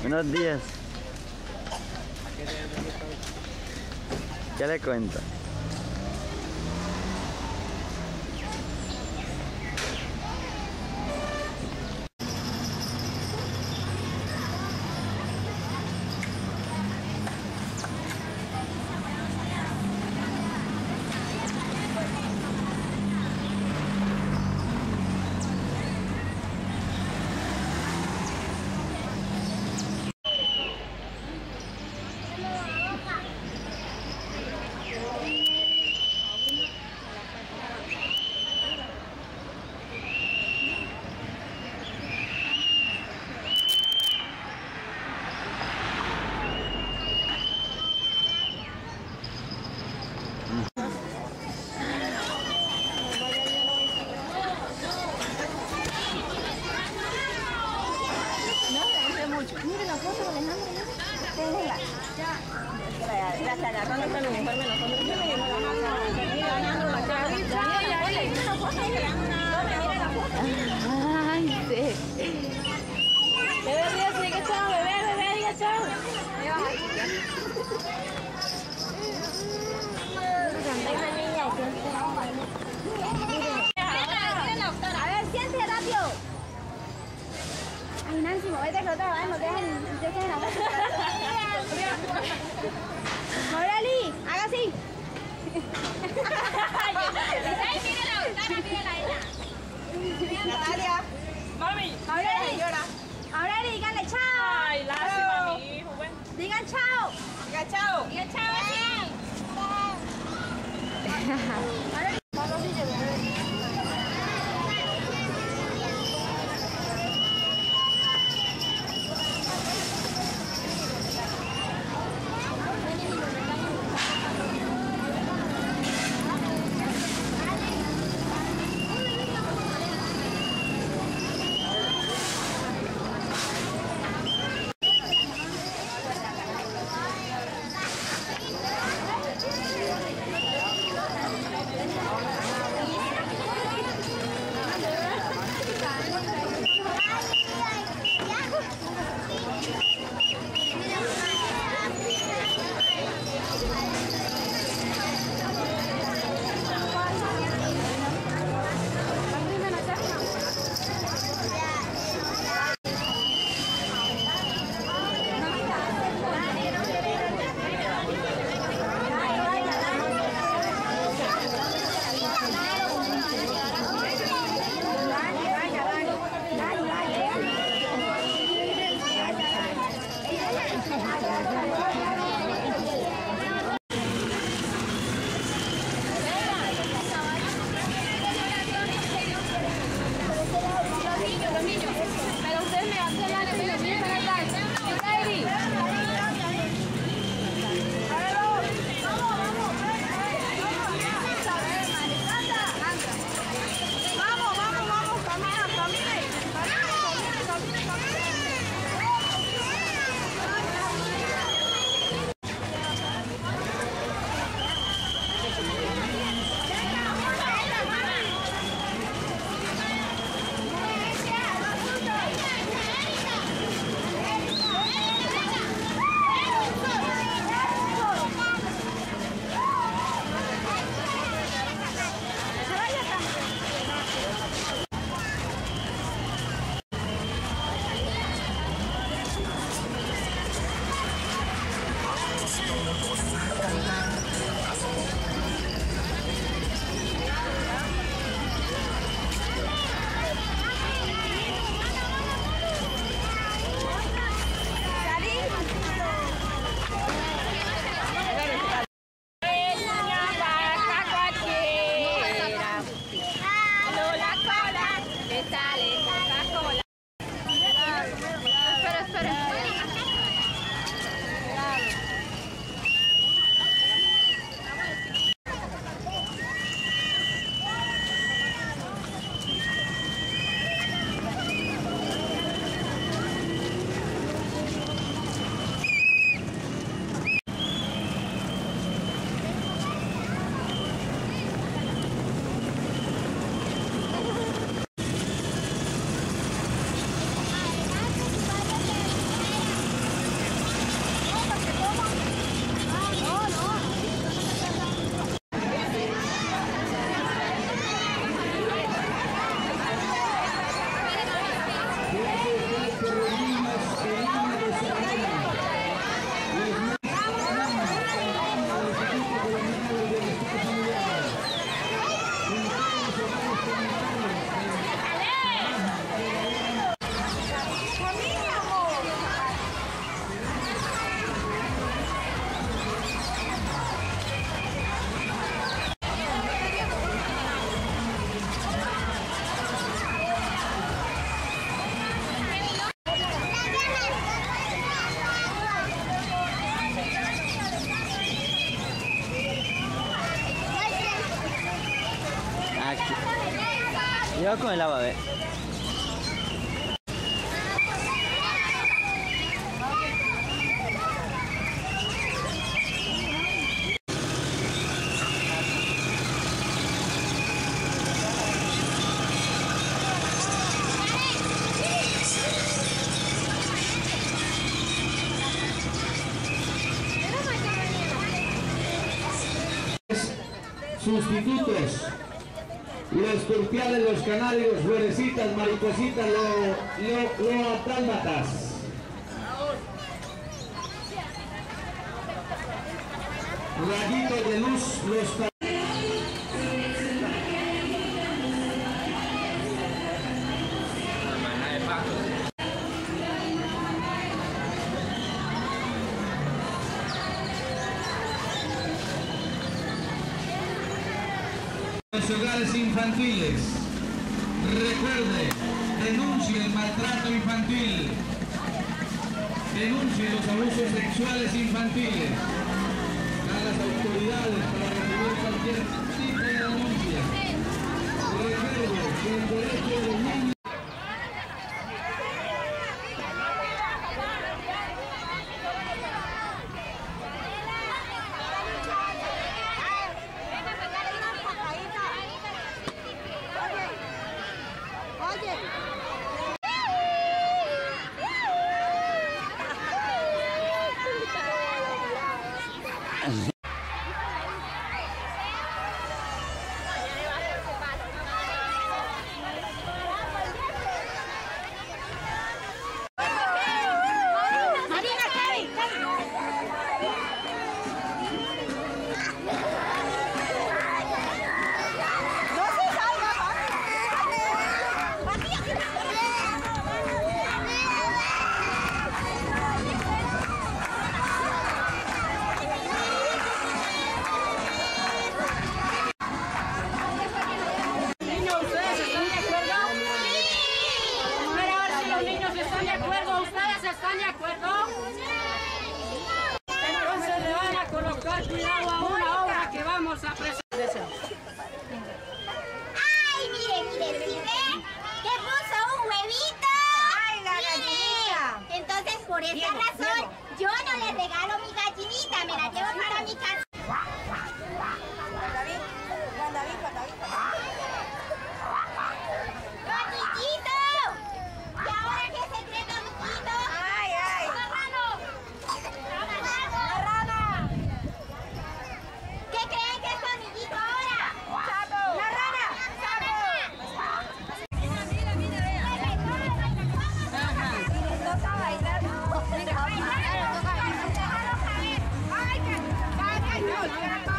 Buenos días. Ya le cuento. Mire la foto, Alejandro, téngela. Ya. La agarró nuestro uniforme, nosotros yo me llevo la mano. Mira, Alejandro, la cara. Oye, mira la foto, mira la foto. Ay, sí. Bebé, Dios, diga chao, bebé, diga chao. A ver, siéntese rápido. Ay, Nancy, movete que no te vayas, no te dejes en la casa. ¡Morali! ¡Haga así! ¡Ay, mire la ventana, mire la ella! ¡Natalia! ¡Mami! ¡Morali! ¡Morali, díganle chao! ¡Ay, lástima, mi hijo! Bueno. ¡Digan chao! ¡Digan chao! ¡Digan chao! Cuidado con el agua, ve. Sustitutos, los turpiales, los canarios, florecitas, maripositas, lo atálmatas. Rayitos de luz, los... Los hogares infantiles, recuerde, denuncie el maltrato infantil, denuncie los abusos sexuales infantiles a las autoridades para recibir cualquier tipo de denuncia. Recuerde que el derecho de los niños... ¡Ay,